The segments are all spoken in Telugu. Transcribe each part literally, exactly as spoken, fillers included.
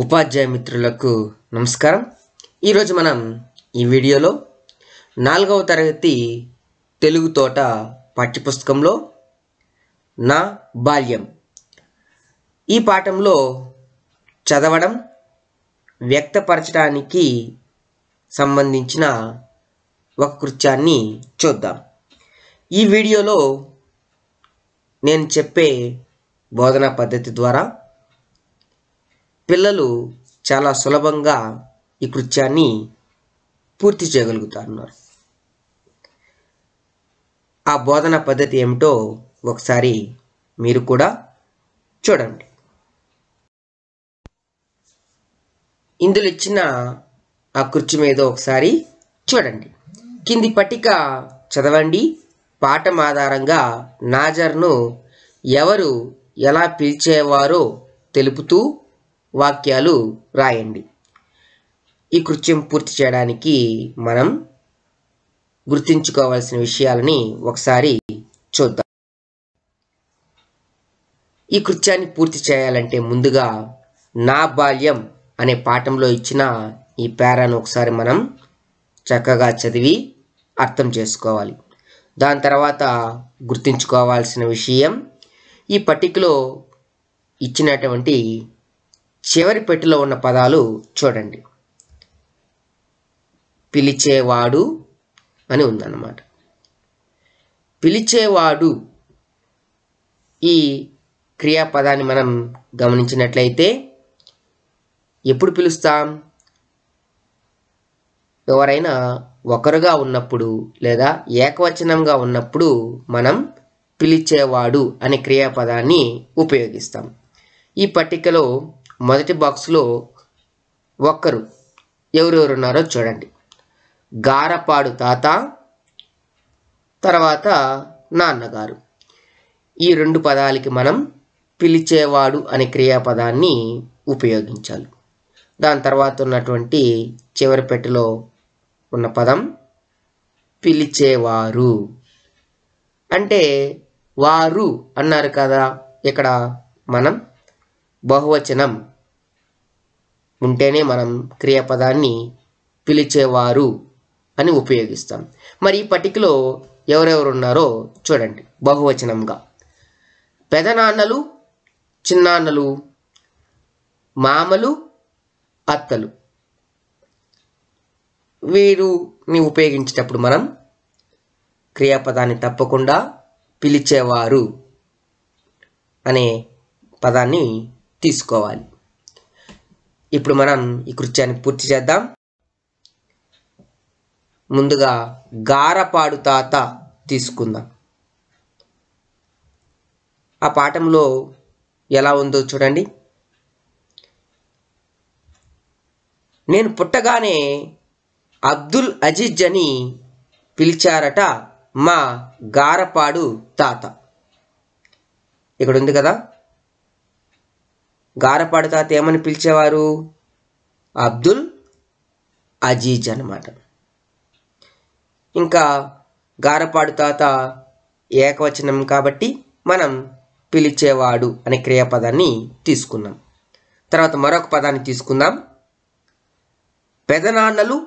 ఉపాధ్యాయ మిత్రులకు నమస్కారం। ఈ రోజు మనం ఈ వీడియోలో నాలుగవ తరగతి తెలుగు తోట పాఠ్యపుస్తకంలో నా బాల్యం ఈ పాఠంలో చదవడం వ్యక్తపరచడానికి సంబంధించిన ఒక కృత్యాన్ని చూద్దాం। ఈ వీడియోలో నేను చెప్పే బోధనా పద్ధతి ద్వారా పిల్లలు చాలా సులభంగా ఈ కృత్యాన్ని పూర్తి చేయగలుగుతారు। ఆ బోధన పద్ధతి ఏమిటో ఒకసారి మీరు కూడా చూడండి। ఇందులో ఇచ్చిన ఆ కృత్యం ఏదో ఒకసారి చూడండి। కింది పట్టిక చదవండి। పాఠం ఆధారంగా నాజర్ను ఎవరు ఎలా పిలిచేవారో తెలుపుతూ వాక్యాలు రాయండి। ఈ కృత్యం పూర్తి చేయడానికి మనం గుర్తుంచుకోవాల్సిన విషయాలని ఒకసారి చూద్దాం। ఈ కృత్యాన్ని పూర్తి చేయాలంటే ముందుగా నా బాల్యం అనే పాఠంలో ఇచ్చిన ఈ పేరాను ఒకసారి మనం చక్కగా చదివి అర్థం చేసుకోవాలి। దాని తర్వాత గుర్తుంచుకోవాల్సిన విషయం ఈ పట్టికలో ఇచ్చినటువంటి చివరి పెట్టెలో ఉన్న పదాలు చూడండి। పిలిచేవాడు అని ఉందన్నమాట। పిలిచేవాడు ఈ క్రియాపదాన్ని మనం గమనించినట్లయితే ఎప్పుడు పిలుస్తాం? ఎవరైనా ఒకరుగా ఉన్నప్పుడు లేదా ఏకవచనంగా ఉన్నప్పుడు మనం పిలిచేవాడు అనే క్రియాపదాన్ని ఉపయోగిస్తాం। ఈ పట్టికలో మొదటి బాక్స్లో ఒక్కరు ఎవరెవరు ఉన్నారో చూడండి। గారపాడు తాత, తర్వాత నాన్నగారు, ఈ రెండు పదాలకి మనం పిలిచేవాడు అనే క్రియాపదాన్ని ఉపయోగించాలి। దాని తర్వాత ఉన్నటువంటి చివరి పెట్టెలో ఉన్న పదం పిలిచేవారు అంటే వారు అన్నారు కదా, ఇక్కడ మనం బహువచనం ఉంటేనే మనం క్రియాపదాన్ని పిలిచేవారు అని ఉపయోగిస్తాం। మరి ఈ పట్టికలో ఎవరెవరు ఉన్నారో చూడండి బహువచనంగా। పెదనాన్నలు, చిన్నాన్నలు, మామలు, అత్తలు, వీరుని ఉపయోగించేటప్పుడు మనం క్రియాపదాన్ని తప్పకుండా పిలిచేవారు అనే పదాన్ని తీసుకోవాలి। ఇప్పుడు మనం ఈ కృత్యాన్ని పూర్తి చేద్దాం। ముందుగా గారపాడు తాత తీసుకుందాం। ఆ పాఠంలో ఎలా ఉందో చూడండి। నేను పుట్టగానే అబ్దుల్ అజీజ్ అని పిలిచారట మా గారపాడు తాత। ఇక్కడ ఉంది కదా, గారపాడు తాత ఏమని పిలిచేవారు? అబ్దుల్ అజీజ్ అన్నమాట। ఇంకా గారపాడు తాత ఏకవచనం కాబట్టి మనం పిలిచేవాడు అనే క్రియాపదాన్ని తీసుకున్నాం। తర్వాత మరొక పదాన్ని తీసుకుందాం, పెదనాన్నలు,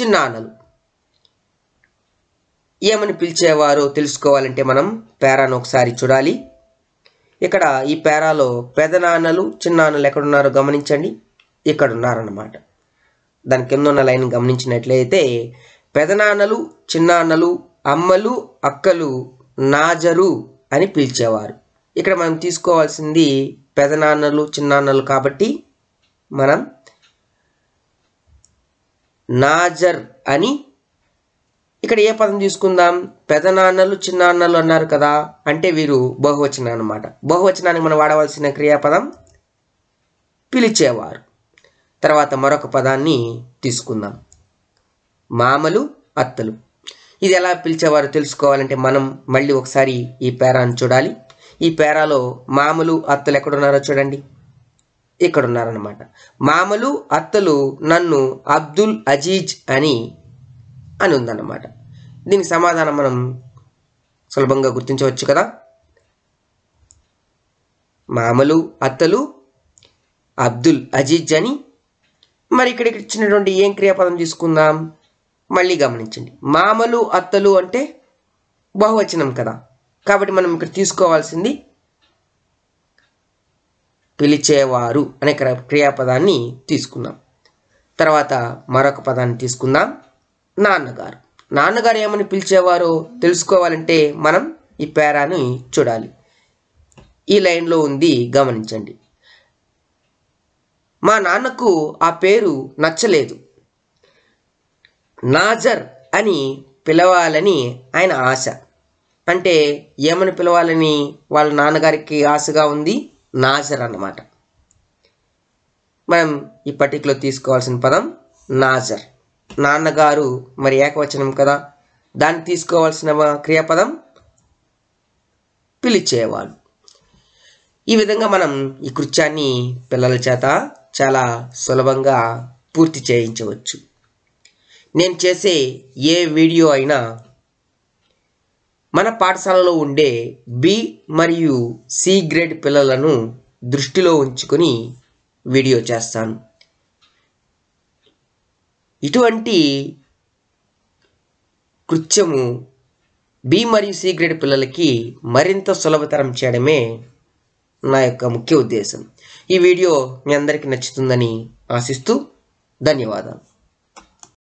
చిన్నాన్నలు, ఏమని పిలిచేవారో తెలుసుకోవాలంటే మనం పేరాను ఒకసారి చూడాలి। ఇక్కడ ఈ పేరాలో పెదనాన్నలు, చిన్నాన్నలు ఎక్కడున్నారో గమనించండి, ఇక్కడ ఉన్నారన్నమాట। దాని కింద ఉన్న లైన్ గమనించినట్లయితే పెదనాన్నలు, చిన్నాన్నలు, అమ్మలు, అక్కలు నాజరు అని పిలిచేవారు। ఇక్కడ మనం తీసుకోవాల్సింది పెదనాన్నలు, చిన్నాన్నలు కాబట్టి మనం నాజర్ అని ఇక్కడ ఏ పదం తీసుకుందాం? పెదనాన్నలు, చిన్నాన్నలు అన్నారు కదా, అంటే వీరు బహువచనం అన్నమాట। బహువచనానికి మనం వాడవలసిన క్రియాపదం పిలిచేవారు। తర్వాత మరొక పదాన్ని తీసుకుందాం, మామలు, అత్తలు, ఇది ఎలా పిలిచేవారు తెలుసుకోవాలంటే మనం మళ్ళీ ఒకసారి ఈ పేరాను చూడాలి। ఈ పేరాలో మామలు, అత్తలు ఎక్కడున్నారో చూడండి, ఇక్కడ ఉన్నారన్నమాట। మామలు, అత్తలు నన్ను అబ్దుల్ అజీజ్ అని అని ఉందన్నమాట। దీనికి సమాధానం మనం సులభంగా గుర్తించవచ్చు కదా, మామలు, అత్తలు అబ్దుల్ అజీజ్ అని. మరి ఇక్కడ ఇచ్చినటువంటి ఏం క్రియాపదం తీసుకుందాం, మళ్ళీ గమనించండి. మామలు అత్తలు అంటే బహువచనం కదా, కాబట్టి మనం ఇక్కడ తీసుకోవాల్సింది పిలిచేవారు అనే క్రియాపదాన్ని తీసుకున్నాం. తర్వాత మరొక పదాన్ని తీసుకుందాం, నాన్నగారు. నాన్నగారు ఏమని పిలిచేవారో తెలుసుకోవాలంటే మనం ఈ పేరాని చూడాలి. ఈ లైన్లో ఉంది గమనించండి. మా నాన్నకు ఆ పేరు నచ్చలేదు, నాజర్ అని పిలవాలని ఆయన ఆశ. అంటే ఏమని పిలవాలని వాళ్ళ నాన్నగారికి ఆశగా ఉంది, నాజర్ అన్నమాట. మనం ఈ పర్టికులర్ తీసుకోవాల్సిన పదం నాజర్. నాన్నగారు మరి ఏకవచనం కదా, దాన్ని తీసుకోవాల్సిన క్రియాపదం పిలిచేవాళ్ళు. ఈ విధంగా మనం ఈ కృత్యాన్ని పిల్లల చేత చాలా సులభంగా పూర్తి చేయించవచ్చు. నేను చేసే ఏ వీడియో అయినా మన పాఠశాలలో ఉండే బి మరియు సి గ్రేడ్ పిల్లలను దృష్టిలో ఉంచుకొని వీడియో చేస్తాను. ఇటువంటి కృత్యము బి మరియు సి గ్రేడ్ పిల్లలకి మరింత సులభతరం చేయడమే నా యొక్క ముఖ్య ఉద్దేశం. ఈ వీడియో మీ అందరికీ నచ్చుతుందని ఆశిస్తూ ధన్యవాదాలు.